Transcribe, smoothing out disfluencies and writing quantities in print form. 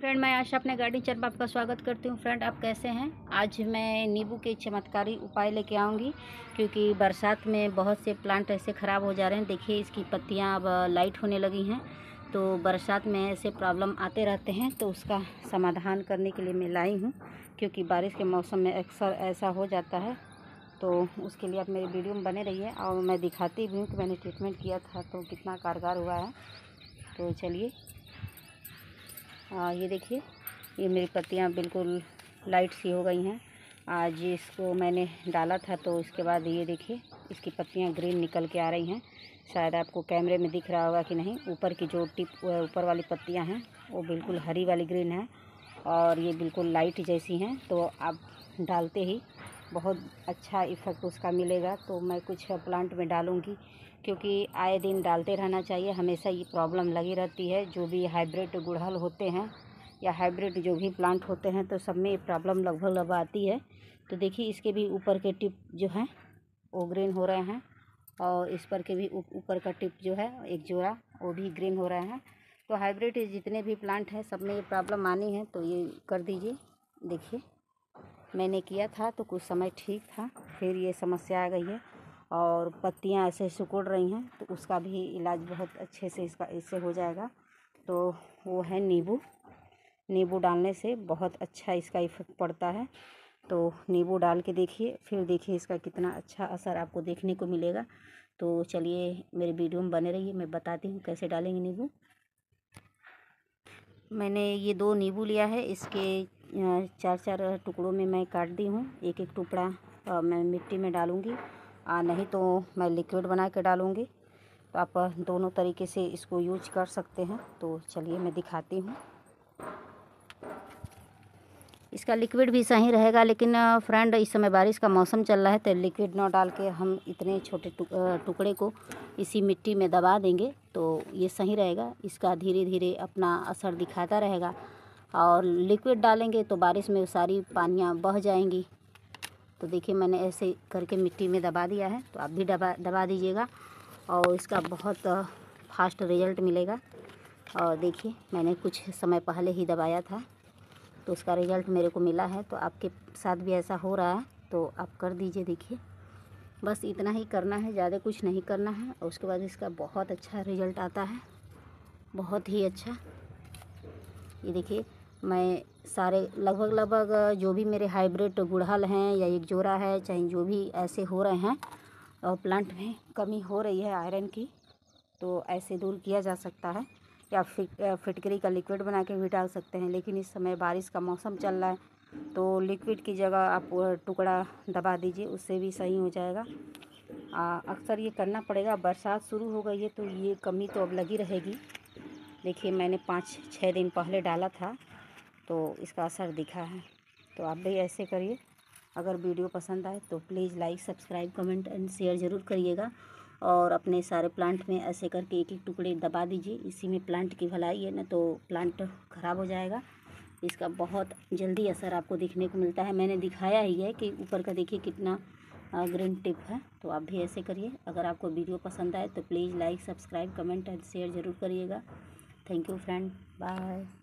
Friend, मैं आशा अपने garden channel पर आपका स्वागत करती हूँ। फ्रेंड, आप कैसे हैं? आज मैं नींबू के चमत्कारी उपाय लेके आऊँगी, क्योंकि बरसात में बहुत से प्लांट ऐसे ख़राब हो जा रहे हैं। देखिए, इसकी पत्तियाँ अब लाइट होने लगी हैं। तो बरसात में ऐसे प्रॉब्लम आते रहते हैं, तो उसका समाधान करने के लिए मैं लाई हूँ, क्योंकि बारिश के मौसम में अक्सर ऐसा हो जाता है। तो उसके लिए आप मेरी वीडियो में बने रहिए, और मैं दिखाती भी हूँ कि मैंने ट्रीटमेंट किया था तो कितना कारगर हुआ है। तो चलिए, ये देखिए, ये मेरी पत्तियाँ बिल्कुल लाइट सी हो गई हैं। आज इसको मैंने डाला था, तो इसके बाद ये देखिए इसकी पत्तियाँ ग्रीन निकल के आ रही हैं। शायद आपको कैमरे में दिख रहा होगा कि नहीं, ऊपर की जो टिप ऊपर वाली पत्तियाँ हैं वो बिल्कुल हरी वाली ग्रीन है, और ये बिल्कुल लाइट जैसी हैं। तो आप डालते ही बहुत अच्छा इफ़ेक्ट उसका मिलेगा। तो मैं कुछ प्लांट में डालूँगी, क्योंकि आए दिन डालते रहना चाहिए। हमेशा ये प्रॉब्लम लगी रहती है। जो भी हाइब्रिड गुड़हल होते हैं या हाइब्रिड जो भी प्लांट होते हैं, तो सब में ये प्रॉब्लम लगभग आती है। तो देखिए, इसके भी ऊपर के टिप जो हैं वो ग्रीन हो रहे हैं, और इस पर के भी ऊपर का टिप जो है एक जोड़ा वो भी ग्रीन हो रहे हैं। तो हाइब्रिड जितने भी प्लांट हैं सब में ये प्रॉब्लम आनी है, तो ये कर दीजिए। देखिए, मैंने किया था तो कुछ समय ठीक था, फिर ये समस्या आ गई है और पत्तियां ऐसे सिकुड़ रही हैं। तो उसका भी इलाज बहुत अच्छे से इससे हो जाएगा। तो वो है नींबू। नींबू डालने से बहुत अच्छा इसका इफ़ेक्ट पड़ता है। तो नींबू डाल के देखिए, फिर देखिए इसका कितना अच्छा असर आपको देखने को मिलेगा। तो चलिए, मेरे वीडियो में बने रहिए, मैं बताती हूँ कैसे डालेंगे नींबू। मैंने ये 2 नींबू लिया है, इसके 4-4 टुकड़ों में मैं काट दी हूँ। एक टुकड़ा मैं मिट्टी में डालूँगी, नहीं तो मैं लिक्विड बना के डालूँगी। तो आप दोनों तरीके से इसको यूज कर सकते हैं। तो चलिए, मैं दिखाती हूँ। इसका लिक्विड भी सही रहेगा, लेकिन फ्रेंड, इस समय बारिश का मौसम चल रहा है, तो लिक्विड ना डाल के हम इतने छोटे टुकड़े को इसी मिट्टी में दबा देंगे तो ये सही रहेगा। इसका धीरे धीरे अपना असर दिखाता रहेगा, और लिक्विड डालेंगे तो बारिश में सारी पानियाँ बह जाएंगी। तो देखिए, मैंने ऐसे करके मिट्टी में दबा दिया है, तो आप भी दबा दीजिएगा, और इसका बहुत फास्ट रिजल्ट मिलेगा। और देखिए, मैंने कुछ समय पहले ही दबाया था, तो उसका रिज़ल्ट मेरे को मिला है। तो आपके साथ भी ऐसा हो रहा है तो आप कर दीजिए। देखिए, बस इतना ही करना है, ज़्यादा कुछ नहीं करना है। और उसके बाद इसका बहुत अच्छा रिज़ल्ट आता है, बहुत ही अच्छा। ये देखिए, मैं सारे लगभग जो भी मेरे हाइब्रिड गुड़हल हैं या एक जोड़ा है, चाहे जो भी ऐसे हो रहे हैं और प्लांट में कमी हो रही है आयरन की, तो ऐसे दूर किया जा सकता है। या फिटकरी का लिक्विड बना के भी डाल सकते हैं, लेकिन इस समय बारिश का मौसम चल रहा है, तो लिक्विड की जगह आप टुकड़ा दबा दीजिए, उससे भी सही हो जाएगा। अक्सर ये करना पड़ेगा। बरसात शुरू हो गई है तो ये कमी तो अब लगी रहेगी। देखिए, मैंने 5-6 दिन पहले डाला था, तो इसका असर दिखा है। तो आप भी ऐसे करिए। अगर वीडियो पसंद आए तो please like, subscribe, comment and share ज़रूर करिएगा, और अपने सारे प्लांट में ऐसे करके एक टुकड़े दबा दीजिए। इसी में प्लांट की भलाई है, ना तो प्लांट ख़राब हो जाएगा। इसका बहुत जल्दी असर आपको देखने को मिलता है। मैंने दिखाया ही है कि ऊपर का देखिए कितना ग्रीन टिप है। तो आप भी ऐसे करिए। अगर आपको वीडियो पसंद आए तो please like, subscribe, comment and share ज़रूर करिएगा। Thank you friend, bye.